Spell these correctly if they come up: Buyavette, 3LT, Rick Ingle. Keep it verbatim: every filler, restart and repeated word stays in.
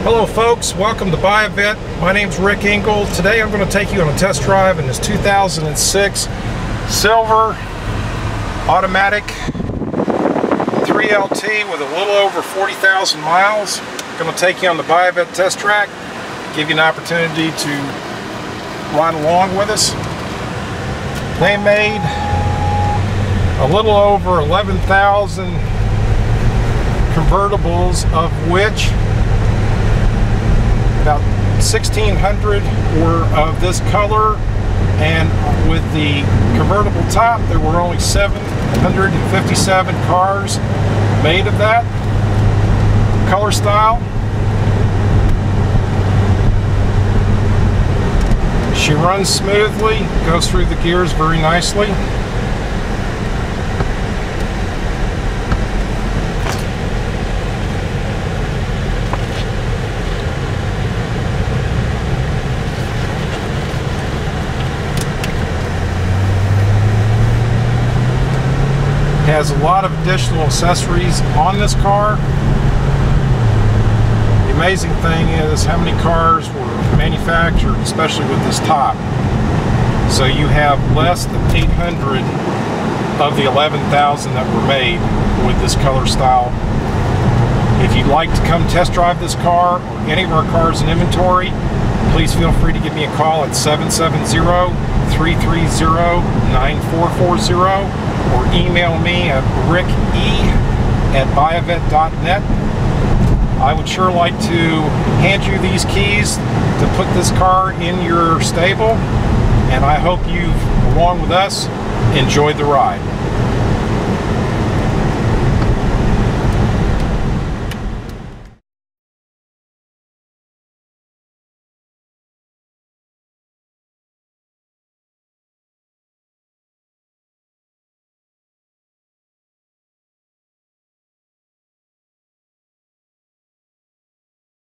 Hello folks, welcome to Buyavette. My name's Rick Ingle. Today I'm going to take you on a test drive in this two thousand six silver automatic three L T with a little over forty thousand miles. I'm going to take you on the Buyavette test track, give you an opportunity to ride along with us. They made a little over eleven thousand convertibles, of which about sixteen hundred were of this color, and with the convertible top there were only seven hundred fifty-seven cars made of that color style. She runs smoothly, goes through the gears very nicely. Has a lot of additional accessories on this car. The amazing thing is how many cars were manufactured, especially with this top. So you have less than eight hundred of the eleven thousand that were made with this color style. If you'd like to come test drive this car or any of our cars in inventory, please feel free to give me a call at seven seven zero, three three zero, nine four four zero. Or email me at rick e at buyavette dot net. I would sure like to hand you these keys to put this car in your stable, and I hope you've, along with us, enjoyed the ride.